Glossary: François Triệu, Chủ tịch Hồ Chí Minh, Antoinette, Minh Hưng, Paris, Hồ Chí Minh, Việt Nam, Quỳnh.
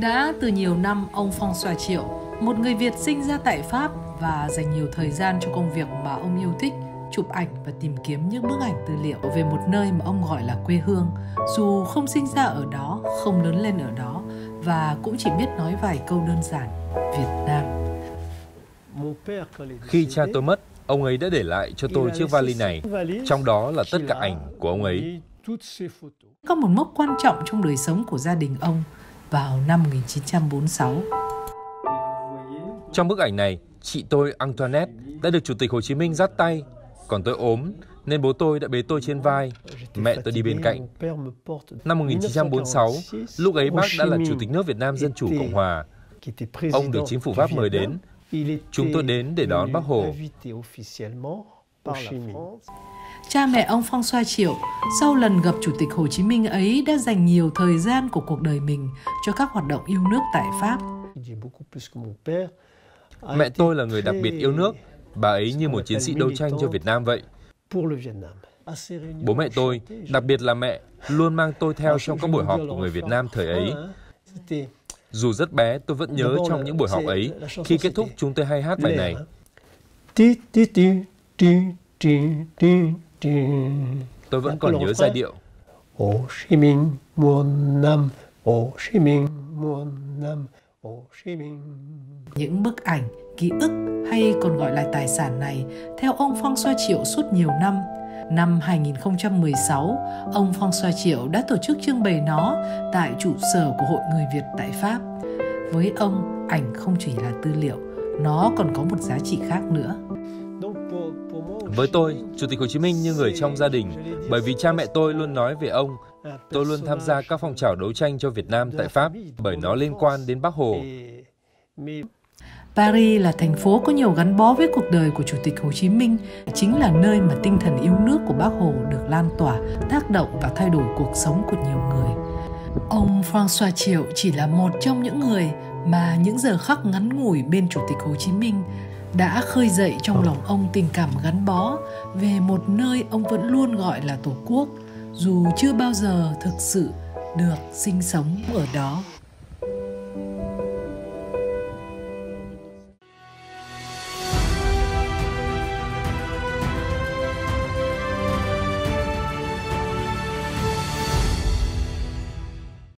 Đã từ nhiều năm, ông François Triệu, một người Việt sinh ra tại Pháp và dành nhiều thời gian cho công việc mà ông yêu thích, chụp ảnh và tìm kiếm những bức ảnh tư liệu về một nơi mà ông gọi là quê hương, dù không sinh ra ở đó, không lớn lên ở đó và cũng chỉ biết nói vài câu đơn giản Việt Nam. Khi cha tôi mất, ông ấy đã để lại cho tôi chiếc vali này, trong đó là tất cả ảnh của ông ấy. Có một mốc quan trọng trong đời sống của gia đình ông vào năm 1946. Trong bức ảnh này, chị tôi Antoinette đã được Chủ tịch Hồ Chí Minh dắt tay, còn tôi ốm nên bố tôi đã bế tôi trên vai, mẹ tôi đi bên cạnh. Năm 1946, lúc ấy bác đã là Chủ tịch nước Việt Nam Dân Chủ Cộng Hòa. Ông được chính phủ Pháp mời đến. Chúng tôi đến để đón bác Hồ. Cha mẹ ông François Triệu sau lần gặp Chủ tịch Hồ Chí Minh ấy đã dành nhiều thời gian của cuộc đời mình cho các hoạt động yêu nước tại Pháp. Mẹ tôi là người đặc biệt yêu nước, bà ấy như một chiến sĩ đấu tranh cho Việt Nam vậy. Bố mẹ tôi, đặc biệt là mẹ, luôn mang tôi theo trong các buổi họp của người Việt Nam thời ấy. Dù rất bé, tôi vẫn nhớ trong những buổi họp ấy, khi kết thúc chúng tôi hay hát bài này. Tôi vẫn còn nhớ giai điệu. Hồ Chí Minh muôn năm, Hồ Chí Minh muôn năm. Những bức ảnh, ký ức hay còn gọi là tài sản này theo ông François Triệu suốt nhiều năm. Năm 2016, ông François Triệu đã tổ chức trưng bày nó tại trụ sở của Hội Người Việt tại Pháp. Với ông, ảnh không chỉ là tư liệu, nó còn có một giá trị khác nữa. Với tôi, Chủ tịch Hồ Chí Minh như người trong gia đình, bởi vì cha mẹ tôi luôn nói về ông. Tôi luôn tham gia các phong trào đấu tranh cho Việt Nam tại Pháp bởi nó liên quan đến Bác Hồ. Paris là thành phố có nhiều gắn bó với cuộc đời của Chủ tịch Hồ Chí Minh, chính là nơi mà tinh thần yêu nước của Bác Hồ được lan tỏa, tác động và thay đổi cuộc sống của nhiều người. Ông François Triệu chỉ là một trong những người mà những giờ khắc ngắn ngủi bên Chủ tịch Hồ Chí Minh đã khơi dậy trong lòng ông tình cảm gắn bó về một nơi ông vẫn luôn gọi là Tổ quốc, dù chưa bao giờ thực sự được sinh sống ở đó.